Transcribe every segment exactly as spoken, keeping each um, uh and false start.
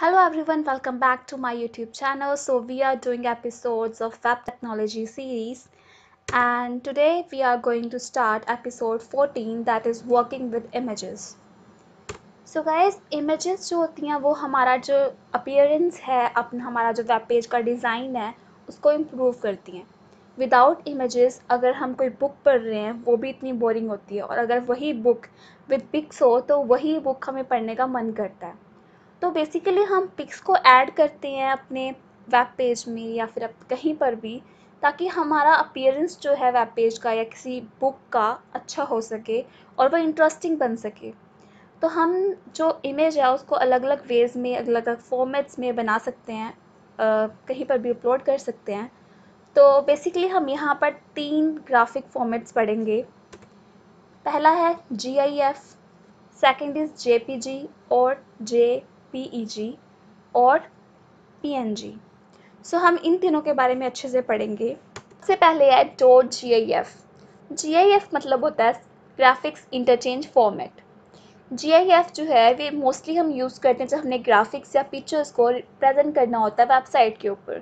Hello everyone, welcome back to my YouTube channel. So we are doing episodes of web technology series, and today we are going to start episode fourteen, that is working with images. So guys, images जो होती हैं वो हमारा जो appearance है, अपना हमारा जो web page का design है उसको improve करती हैं. Without images अगर हम कोई book पढ़ रहे हैं वो भी इतनी boring होती है, और अगर वही book with pics हो तो वही book हमें पढ़ने का मन करता है. तो बेसिकली हम पिक्स को ऐड करते हैं अपने वेब पेज में या फिर अब कहीं पर भी, ताकि हमारा अपीयरेंस जो है वेब पेज का या किसी बुक का अच्छा हो सके और वह इंटरेस्टिंग बन सके. तो हम जो इमेज है उसको अलग अलग वेज में, अलग अलग फॉर्मेट्स में बना सकते हैं, आ, कहीं पर भी अपलोड कर सकते हैं. तो बेसिकली हम यहाँ पर तीन ग्राफिक फॉर्मेट्स पढ़ेंगे. पहला है G I F, second is J P G और जे P E G और P N G. सो so, हम इन तीनों के बारे में अच्छे से पढ़ेंगे. सबसे पहले है dot G I F. G I F मतलब होता है graphics interchange format. G I F जो है वे मोस्टली हम यूज़ करते हैं जब हमने ग्राफिक्स या पिक्चर्स को प्रेजेंट करना होता है वेबसाइट के ऊपर.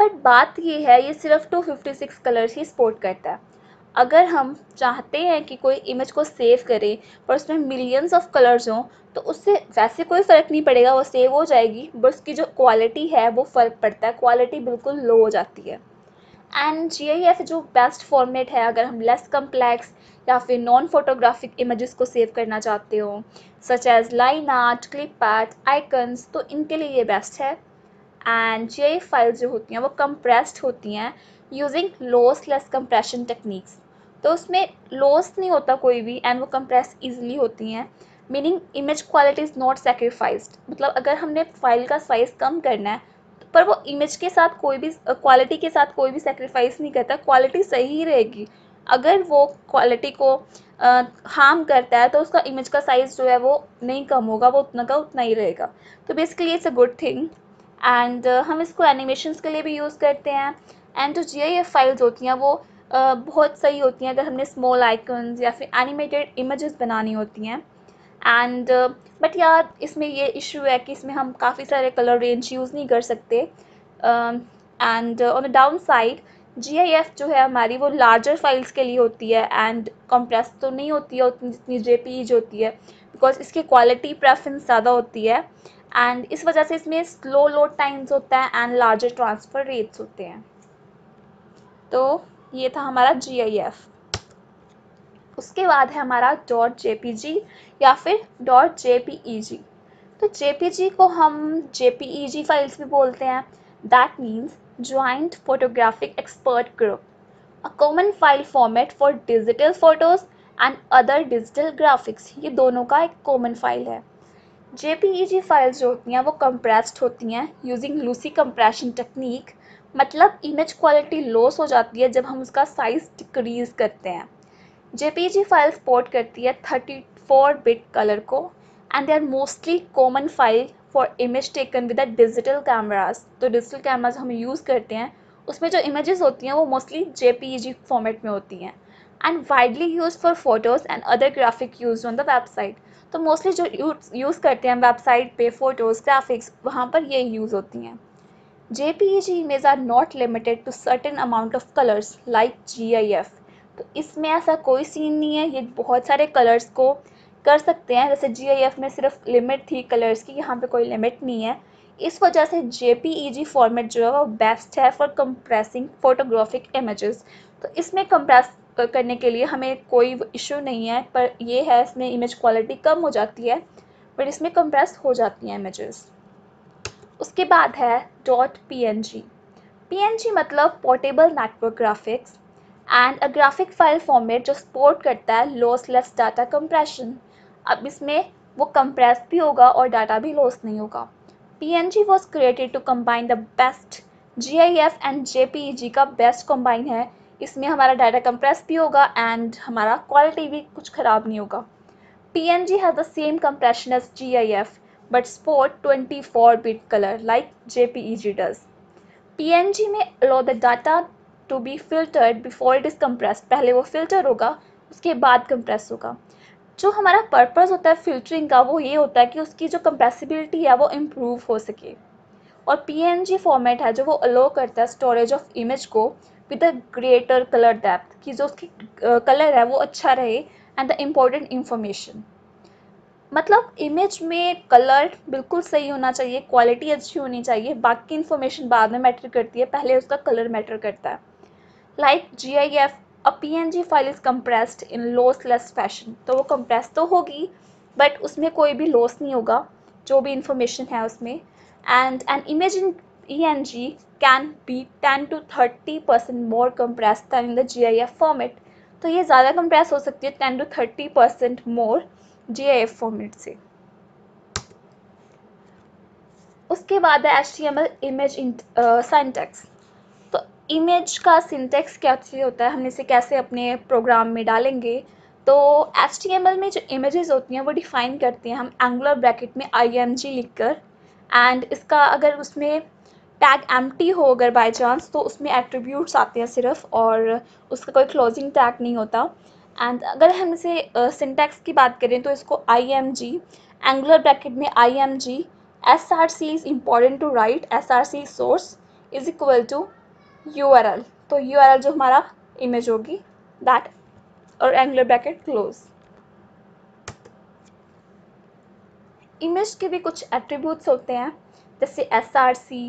बट बात ये है, ये सिर्फ दो सौ छप्पन कलर्स ही सपोर्ट करता है. अगर हम चाहते हैं कि कोई इमेज को सेव करें पर उसमें मिलियंस ऑफ कलर्स हों तो उससे वैसे कोई फ़र्क नहीं पड़ेगा, वो सेव हो जाएगी, बट उसकी जो क्वालिटी है वो फ़र्क पड़ता है, क्वालिटी बिल्कुल लो हो जाती है. एंड जी आई एफ जो बेस्ट फॉर्मेट है अगर हम लेस कम्प्लेक्स या फिर नॉन फोटोग्राफिक इमेजेस को सेव करना चाहते हो, such as line art, clip art, icons, तो इनके लिए ये बेस्ट है. And G I F files जो होती हैं वो कंप्रेस्ड होती हैं यूजिंग लॉसलेस कंप्रेशन टेक्निक्स. तो उसमें लॉस नहीं होता कोई भी, एंड वो कंप्रेस ईजिली होती हैं, meaning image quality is not sacrificed. मतलब अगर हमने फाइल का साइज़ कम करना है पर वो इमेज के साथ कोई भी क्वालिटी के साथ कोई भी सेक्रीफाइस नहीं करता, क्वालिटी सही ही रहेगी. अगर वो क्वालिटी को हार्म करता है तो उसका इमेज का साइज़ जो है वो नहीं कम होगा, वो उतना का उतना ही रहेगा. तो basically it's a good thing. And हम इसको एनिमेशंस के लिए भी यूज़ करते हैं. एंड जो जी आई एफ फाइल्स होती हैं वो Uh, बहुत सही होती हैं अगर हमने स्मॉल आइकन्स या फिर एनिमेटेड इमेजेस बनानी होती हैं. एंड बट uh, यार इसमें ये इशू है कि इसमें हम काफ़ी सारे कलर रेंज यूज़ नहीं कर सकते. And on the down side G I F जो है हमारी वो लार्जर फाइल्स के लिए होती है, एंड कंप्रेस तो नहीं होती है उतनी जितनी जे पी ई होती है, बिकॉज इसकी क्वालिटी प्रेफरेंस ज़्यादा होती है. एंड इस वजह से इसमें स्लो लोड टाइम्स होता है एंड लार्जर ट्रांसफ़र रेट्स होते हैं. तो ये था हमारा जी आई एफ. उसके बाद है हमारा डॉट जे पी जी या फिर डॉट जे पी ई जी. तो जे पी जी को हम जे पी ई जी फाइल्स भी बोलते हैं. That means joint photographic expert group, a common file format for digital photos and other digital graphics. ये दोनों का एक कॉमन फाइल है. जे पी ई जी फाइल्स जो होती हैं वो कंप्रेस्ड होती हैं यूजिंग लूसी कंप्रेशन टेक्निक. मतलब इमेज क्वालिटी लॉस हो जाती है जब हम उसका साइज़ डिक्रीज़ करते हैं. जेपीजी फाइल सपोर्ट करती है थर्टी फोर बिट कलर को, and they are mostly common file for image taken with digital cameras. तो डिजिटल कैमरास हम यूज़ करते हैं, उसमें जो इमेजेस होती हैं वो मोस्टली जेपीजी फॉर्मेट में होती हैं, and widely use for photos and other graphic use on the website. तो मोस्टली जो यूज़ करते हैं वेबसाइट पे फोटोज़, ग्राफिक्स, वहाँ पर ये यूज़ होती हैं. J P E G images are not limited to certain amount of colors like G I F. तो इसमें ऐसा कोई सीन नहीं है, ये बहुत सारे कलर्स को कर सकते हैं. जैसे G I F में सिर्फ लिमिट थी कलर्स की, यहाँ पे कोई लिमिट नहीं है. इस वजह से J P E G format जो है वो बेस्ट है फॉर कंप्रेसिंग फोटोग्राफिक इमेजेस. तो इसमें कंप्रेस करने के लिए हमें कोई इशू नहीं है, पर ये है इसमें इमेज क्वालिटी कम हो जाती है, बट इसमें कंप्रेस हो जाती हैं इमेजेस. उसके बाद है dot P N G. P N G मतलब portable network graphics, and a graphic file format जो सपोर्ट करता है लॉसलेस डाटा कंप्रेशन. अब इसमें वो कंप्रेस भी होगा और डाटा भी लॉस नहीं होगा. P N G was created to combine the best G I F and J P E G का बेस्ट कंबाइन है. इसमें हमारा डाटा कंप्रेस भी होगा एंड हमारा क्वालिटी भी कुछ ख़राब नहीं होगा. P N G has the same compression as G I F but support twenty four bit color like J P E G does. P N G में allow the data to be filtered before it is compressed. पहले वो filter होगा, उसके बाद compress होगा. जो हमारा purpose होता है फ़िल्टरिंग का वो ये होता है कि उसकी जो कंप्रेसिबिलिटी है वो इम्प्रूव हो सके। और पीएनजी फॉर्मेट है जो वो अलाउ करता है स्टोरेज ऑफ इमेज को with a greater colour depth, कि जो उसकी कलर है वो अच्छा रहे एंड द इम्पोर्टेंट इंफॉर्मेशन। मतलब इमेज में कलर बिल्कुल सही होना चाहिए, क्वालिटी अच्छी होनी चाहिए, बाकी इन्फॉर्मेशन बाद में मैटर करती है, पहले उसका कलर मैटर करता है। Like G I F a P N G file is compressed in lossless fashion, तो वो कंप्रेस तो होगी बट उसमें कोई भी लॉस नहीं होगा जो भी इंफॉर्मेशन है उसमें। And an image in P N G can be ten to thirty percent more compress than in the G I F format, तो ये ज़्यादा कंप्रेस हो सकती है ten to thirty percent more G I F format से। उसके बाद है H T M L image syntax. Image का सिंटेक्स क्या होता है, हम इसे कैसे अपने प्रोग्राम में डालेंगे, तो एच टी एम एल में जो इमेजेस होती हैं वो डिफ़ाइन करते हैं हम एंगुलर ब्रैकेट में आई एम जी लिख कर। एंड इसका अगर उसमें टैग एम्प्टी हो अगर बाय चांस तो उसमें एट्रीब्यूट्स आते हैं सिर्फ, और उसका कोई क्लोजिंग टैग नहीं होता। एंड अगर हम इसे सिंटेक्स uh, की बात करें तो इसको I M G angular bracket में I M G S R C is important to write, S R C source is equal to U R L, तो यू आर एल जो हमारा इमेज होगी दैट, और एंगुलर ब्रैकेट क्लोज। इमेज के भी कुछ attributes होते हैं जैसे S R C,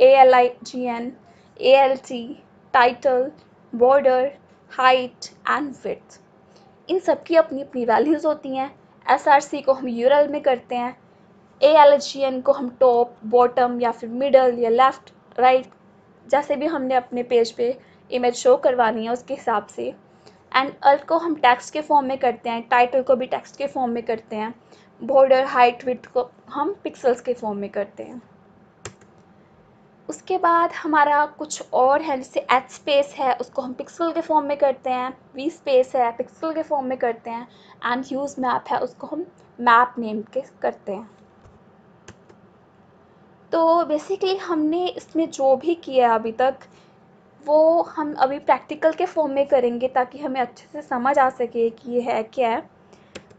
A L I G N, A L T, title, border, height and width. इन सब की अपनी अपनी वैल्यूज़ होती हैं। एस आर सी को हम यू आर एल में करते हैं, ए एल जी एन को हम टॉप, बॉटम या फिर मिडल या लेफ्ट राइट जैसे भी हमने अपने पेज पे इमेज शो करवानी है उसके हिसाब से। एंड अल्ट को हम टेक्स्ट के फॉर्म में करते हैं, टाइटल को भी टेक्स्ट के फॉर्म में करते हैं, बॉर्डर, हाइट, विड्थ को हम पिक्सल्स के फॉर्म में करते हैं। उसके बाद हमारा कुछ और है जैसे एच स्पेस है, उसको हम पिक्सल के फॉर्म में करते हैं, वी स्पेस है पिक्सल के फॉर्म में करते हैं, एंड यूज मैप है उसको हम मैप नेम के करते हैं। तो बेसिकली हमने इसमें जो भी किया अभी तक वो हम अभी प्रैक्टिकल के फॉर्म में करेंगे ताकि हमें अच्छे से समझ आ सके कि ये है क्या है।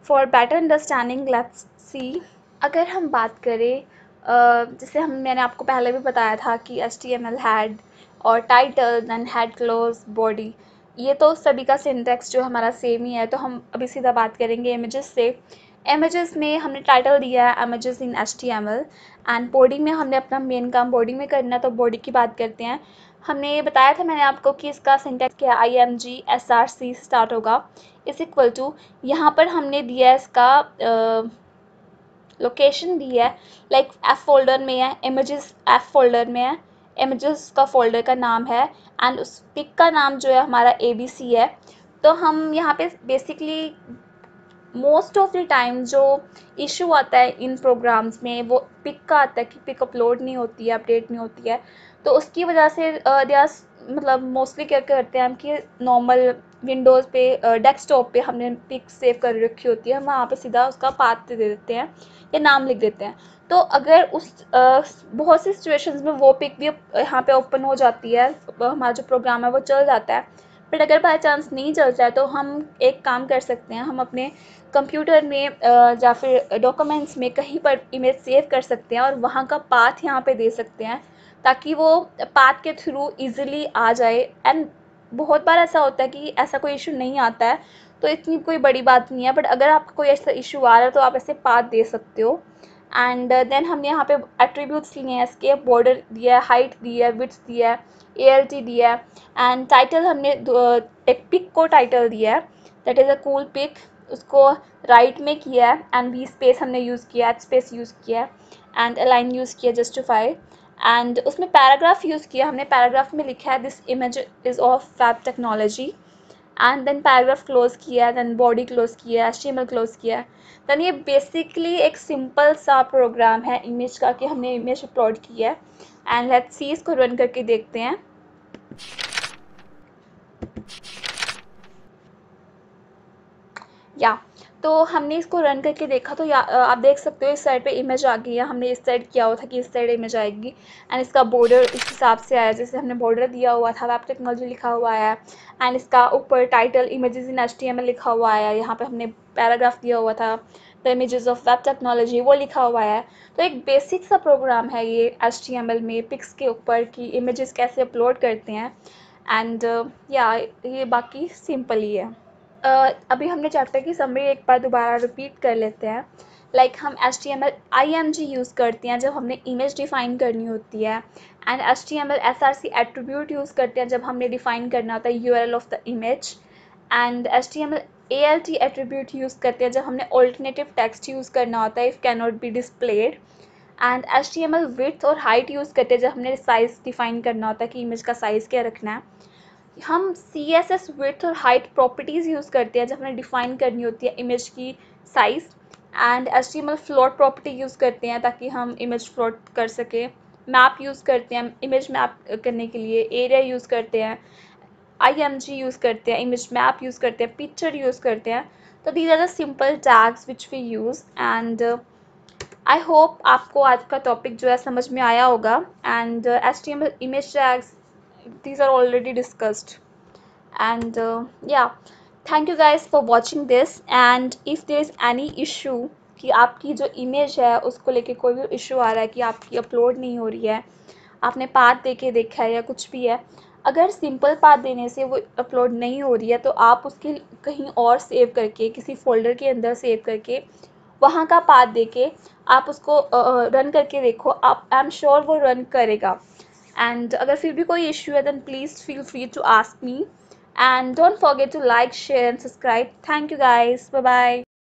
For better understanding let's see, अगर हम बात करें जैसे हम मैंने आपको पहले भी बताया था कि H T M L head और title then head close body, ये तो सभी का सिंटेक्स जो हमारा सेम ही है। तो हम अभी सीधा बात करेंगे इमेजेस से। इमेजेस में हमने टाइटल दिया है images in H T M L, and body में हमने अपना मेन काम बॉडी में करना है। तो बॉडी की बात करते हैं। हमने बताया था मैंने आपको कि इसका सिंटेक्स क्या है, I M G S R C start होगा इज इक्वल टू, यहाँ पर हमने दिया है इसका लोकेशन दिया है लाइक एफ फोल्डर में है, इमेजेस एफ फोल्डर में है, इमेजेस का फोल्डर का नाम है, एंड उस पिक का नाम जो है हमारा ए बी सी है। तो हम यहाँ पे basically most of the time जो इशू आता है इन प्रोग्राम्स में वो पिक का आता है कि पिक अपलोड नहीं होती है, अपडेट नहीं होती है, तो उसकी वजह से दे आर मतलब मोस्टली क्या करते हैं हम कि नॉर्मल विंडोज़ पे डेस्कटॉप पे हमने पिक सेव कर रखी होती है, हम वहाँ पे सीधा उसका पाथ दे देते हैं या नाम लिख देते हैं। तो अगर उस uh, बहुत सी सिचुएशंस में वो पिक भी यहाँ पे ओपन हो जाती है, हमारा जो प्रोग्राम है वो चल जाता है। बट अगर बाई चांस नहीं चलता है तो हम एक काम कर सकते हैं, हम अपने कंप्यूटर में या फिर डॉक्यूमेंट्स में कहीं पर इमेज सेव कर सकते हैं और वहाँ का पाथ यहाँ पे दे सकते हैं ताकि वो पाथ के थ्रू इजीली आ जाए। एंड बहुत बार ऐसा होता है कि ऐसा कोई इशू नहीं आता है, तो इतनी कोई बड़ी बात नहीं है। बट अगर आपको कोई ऐसा इशू आ रहा है तो आप ऐसे पाथ दे सकते हो। एंड देन हमने यहाँ पे एट्रीब्यूट्स लिए हैं इसके, बॉर्डर दिया है, हाइट दिया है, विड्थ दिया है, ए एल टी दिया है, एंड टाइटल हमने एक पिक को टाइटल दिया है that is a cool pic, उसको राइट right में किया है, एंड वी स्पेस हमने यूज़ किया, एच स्पेस यूज़ किया है, एंड अलाइन यूज़ किया जस्टिफाई। एंड उसमें पैराग्राफ यूज़ किया, हमने पैराग्राफ में लिखा है this image is of fab technology, and then paragraph close किया, देन बॉडी क्लोज किया, H T M L close किया। देन ये बेसिकली एक सिंपल सा प्रोग्राम है इमेज का कि हमने इमेज अपलोड किया है। एंड लेट्स सी इसको रन करके देखते हैं। या yeah. तो हमने इसको रन करके देखा तो या आप देख सकते हो इस साइड पे इमेज आ गई है। हमने इस साइड किया हुआ था कि इस साइड इमेज आएगी एंड इसका बॉर्डर इस हिसाब से आया जैसे हमने बॉर्डर दिया हुआ था, वेब टेक्नोलॉजी लिखा हुआ है एंड इसका ऊपर टाइटल इमेजेस इन एचटीएमएल लिखा हुआ है। यहाँ पे हमने पैराग्राफ दिया हुआ था the images of web technology वो लिखा हुआ है। तो एक बेसिक सा प्रोग्राम है ये एचटीएमएल में पिक्स के ऊपर कि इमेजेस कैसे अपलोड करते हैं एंड या ये बाकी सिंपल ही है। Uh, अभी हमने चैप्टर की समरी एक बार दोबारा रिपीट कर लेते हैं। लाइक like, हम H T M L I M G use करते हैं जब हमने इमेज डिफ़ाइन करनी होती है and H T M L S R C attribute use करते हैं जब हमने डिफ़ाइन करना होता है U R L of the image and H T M L A L T attribute use करते हैं जब हमने ऑल्टरनेटिव टेक्स्ट यूज़ करना होता है if can not be displayed and H T M L width और हाइट यूज़ करते हैं जब हमने साइज़ डिफ़ाइन करना होता है कि इमेज का साइज़ क्या रखना है। हम सी एस एस विड्थ और हाइट प्रॉपर्टीज़ यूज़ करते हैं जब हमें डिफ़ाइन करनी होती है इमेज की size and H T M L float property use करते हैं ताकि हम इमेज फ्लोट कर सकें। मैप यूज़ करते हैं इमेज मैप करने के लिए, एरिया यूज़ करते हैं, आई एम जी यूज़ करते हैं, इमेज मैप यूज़ करते हैं, पिक्चर यूज़ करते हैं। तो these are the simple tags which we use and I hope आपको आज का टॉपिक जो है समझ में आया होगा। And H T M L image tags these are already discussed and uh, yeah, thank you guys for watching this and if there is any issue कि आपकी जो इमेज है उसको लेके कोई भी इशू आ रहा है कि आपकी अपलोड नहीं हो रही है, आपने पाथ दे के देखा है या कुछ भी है, अगर सिंपल पाथ देने से वो अपलोड नहीं हो रही है तो आप उसके कहीं और सेव करके किसी फोल्डर के अंदर सेव करके वहाँ का पाथ दे के आप उसको रन uh, करके देखो। आप आई एम श्योर वो रन करेगा एंड अगर फिर भी कोई इश्यू है then please feel free to ask me and don't forget to like share and subscribe. Thank you guys, bye bye.